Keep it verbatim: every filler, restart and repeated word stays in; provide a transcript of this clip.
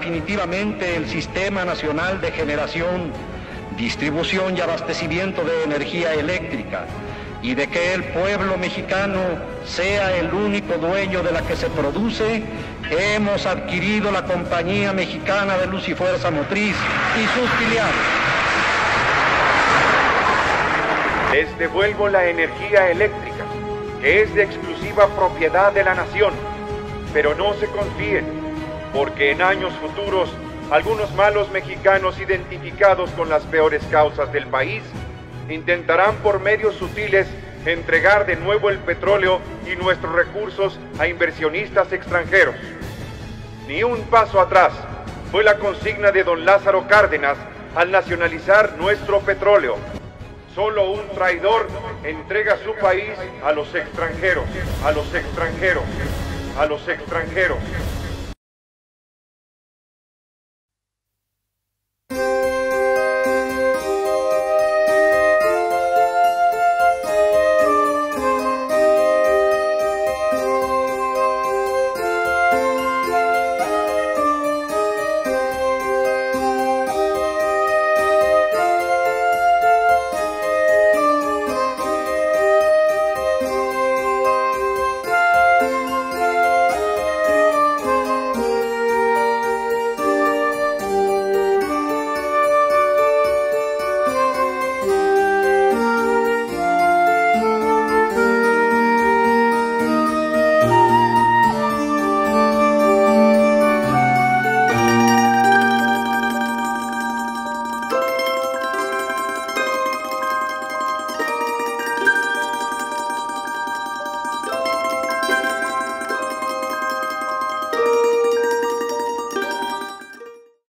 definitivamente el Sistema Nacional de Generación, Distribución y Abastecimiento de Energía Eléctrica, y de que el pueblo mexicano sea el único dueño de la que se produce, hemos adquirido la Compañía Mexicana de Luz y Fuerza Motriz y sus filiales. Les devuelvo la energía eléctrica, que es de exclusiva propiedad de la nación, pero no se confíen, porque en años futuros, algunos malos mexicanos identificados con las peores causas del país intentarán por medios sutiles entregar de nuevo el petróleo y nuestros recursos a inversionistas extranjeros. Ni un paso atrás fue la consigna de don Lázaro Cárdenas al nacionalizar nuestro petróleo. Solo un traidor entrega su país a los extranjeros, a los extranjeros, a los extranjeros.